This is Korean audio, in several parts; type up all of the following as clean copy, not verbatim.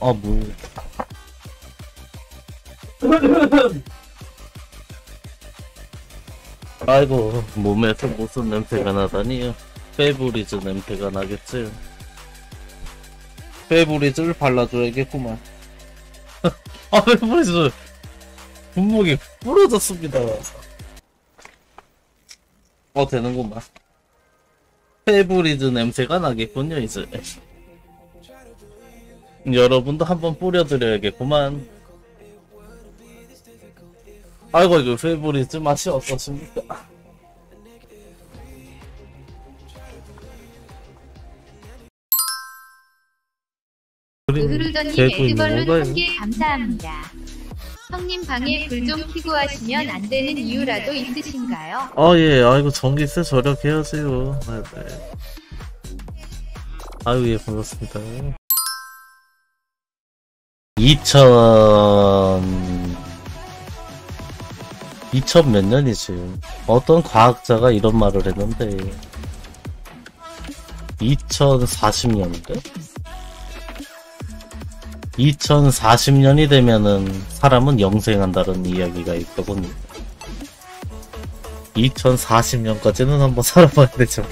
아, 물. 아이고, 몸에서 무슨 냄새가 나다니요. 페브리즈 냄새가 나겠지. 페브리즈를 발라줘야겠구만. 아, 페브리즈 분무기 부러졌습니다. 되는구만. 페브리즈 냄새가 나겠군요. 이제 여러분도 한번 뿌려드려야겠구만. 아이고, 이거 페브리즈 맛이 어떻습니까? 그루더님 에드벌룬 함께 감사합니다. 형님 방에 불 좀 켜고 하시면 안 되는 이유라도 있으신가요? 아, 예. 아이고, 전기세 절약해야지요. 네, 네. 아유, 예, 반갑습니다. 2000 몇 년이지. 어떤 과학자가 이런 말을 했는데, 2040년인데? 2040년이 되면은 사람은 영생한다는 이야기가 있더군요. 2040년까지는 한번 살아봐야 되죠.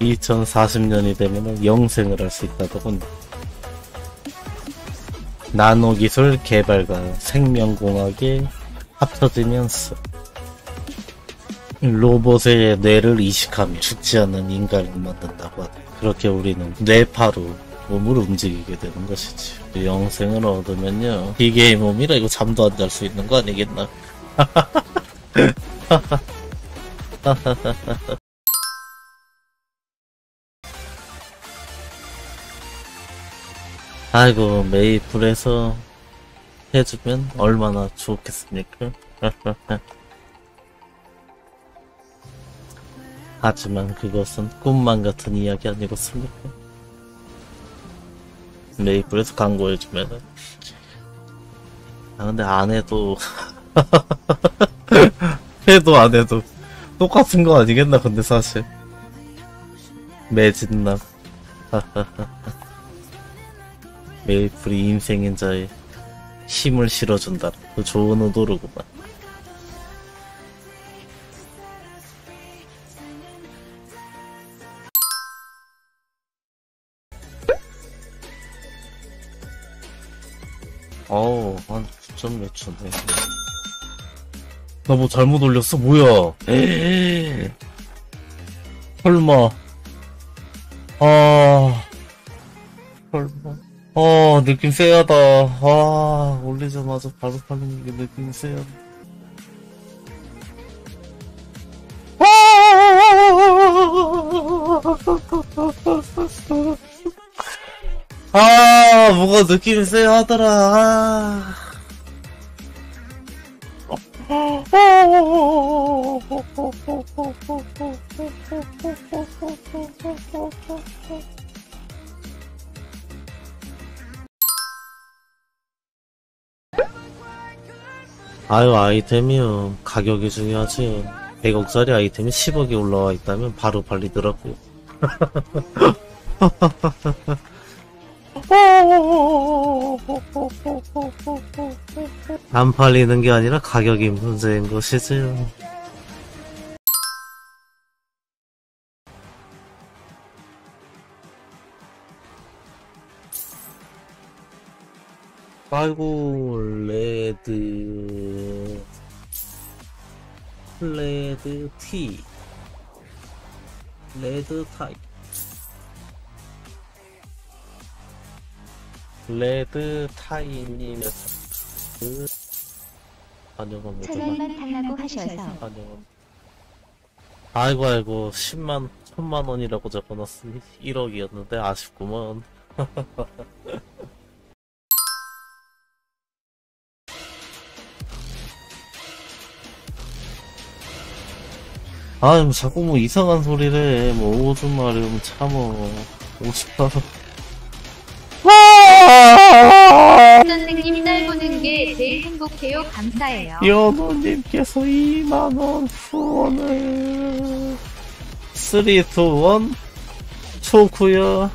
2040년이 되면은 영생을 할 수 있다더군요. 나노기술 개발과 생명공학이 합쳐지면서 로봇의 뇌를 이식하며 죽지 않는 인간을 만든다고 하네. 그렇게 우리는 뇌파로 몸을 움직이게 되는 것이지. 영생을 얻으면요, 기계의 몸이라 이거 잠도 안 잘 수 있는 거 아니겠나. 아이고, 메이플에서 해주면 얼마나 좋겠습니까? 하지만 그것은 꿈만 같은 이야기 아니겠습니까? 메이플에서 광고해주면은. 아, 근데 안 해도 해도 안 해도 똑같은 거 아니겠나. 근데 사실 매진남. 메이플이 인생인 자의 힘을 실어준다. 그 좋은 의도로구만. 어우, 한 9점 몇 초인데. 나 뭐 잘못 올렸어? 뭐야? 설마. 아, 설마. 아, 느낌 세하다. 아, 올리자마자 바로 파는 게 느낌 세하다. 아, 뭐가 느낌 세하더라. 아. 아유, 아이템이요. 가격이 중요하지. 100억짜리 아이템이 10억이 올라와 있다면 바로 팔리더라고요. 안 팔리는 게 아니라 가격이 문제인 것이지요. 아이고, 레드 티, 레드 타입, 레드 타입님에서 그 반영합니다. 천원만 달라고 하셔서. 반영. 아이고 10만 1000만원이라고 적어놨으니 1억이었는데 아쉽구먼. 아, 자꾸 뭐 이상한 소리를 해. 뭐 오줌 마려우면 참어. 50달러. 선생님 딸 보는 게 제일 행복해요. 감사해요. 연호님께서 2만원 후원을. 3, 2, 1 초구요.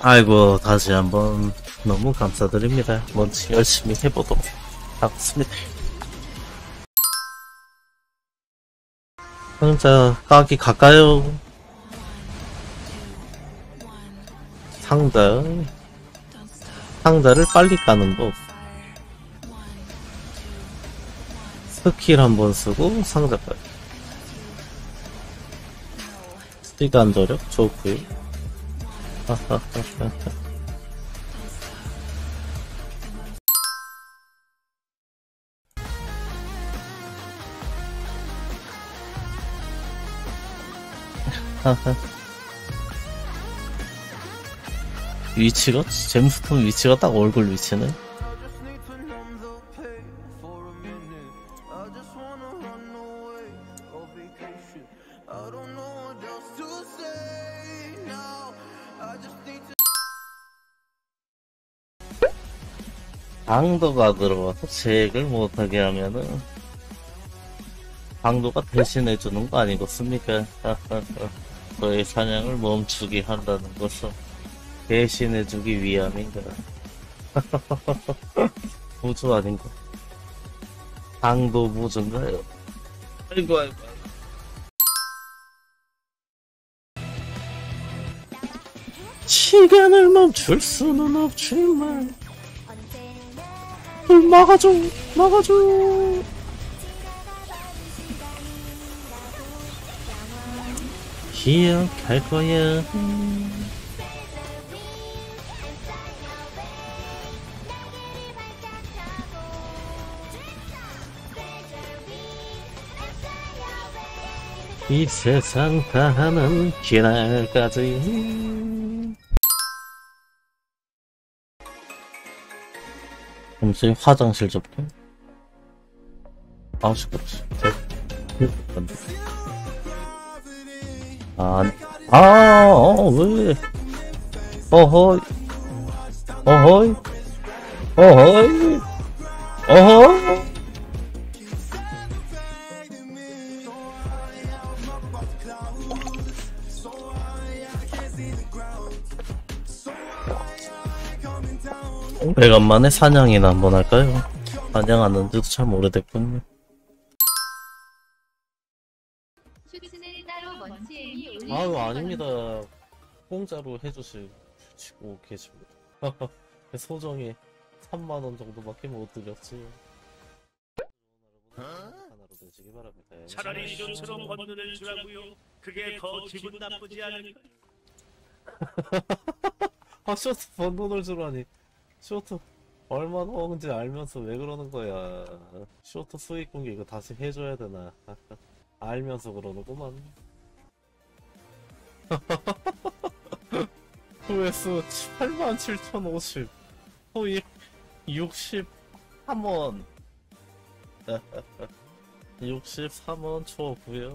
아이고, 다시 한번 너무 감사드립니다. 뭔지 열심히 해보도록 하겠습니다. 상자 까기 가까요. 상자를 빨리 까는 법. 스킬 한번 쓰고 상자 까기. 시간 절약 좋구요. 위치가 잼스톤 위치가 딱 얼굴 위치네. 방도가 들어와서 제액을 못하게 하면은 방도가 대신해주는 거 아니겠습니까? 너의 사냥을 멈추게 한다는 것은 대신해주기 위함인가? 무주 아닌가? 방도 무주인가요? 아이고 아이고. 시간을 멈출 수는 없지만. 막아줘! 막아줘! 기억할 거야. 이 세상 다하는 기날까지. 잠시 화장실 접고. 아우 시끄럽지. 왜 어허이 어허이 어허이 어허이 오래간만에 사냥이나 한번 할까요? 사냥하는 지도 참 오래됐군요. 아유 아닙니다. 공짜로 해주시고 계십니다. 소정이 3만원 정도밖에 못 드렸지. 하나로 되시기 바랍니다. 차라리 이전처럼 건너는 줄 알고요. 그게 더 기분 나쁘지 않을까? 아 쇼트 번돈을 주라니. 쇼트 얼마 나오는지 알면서 왜 그러는 거야. 쇼트 수익 공개 이거 다시 해줘야 되나. 알면서 그러는구만. 조회수 87,050 소익 63원 63원 초구요.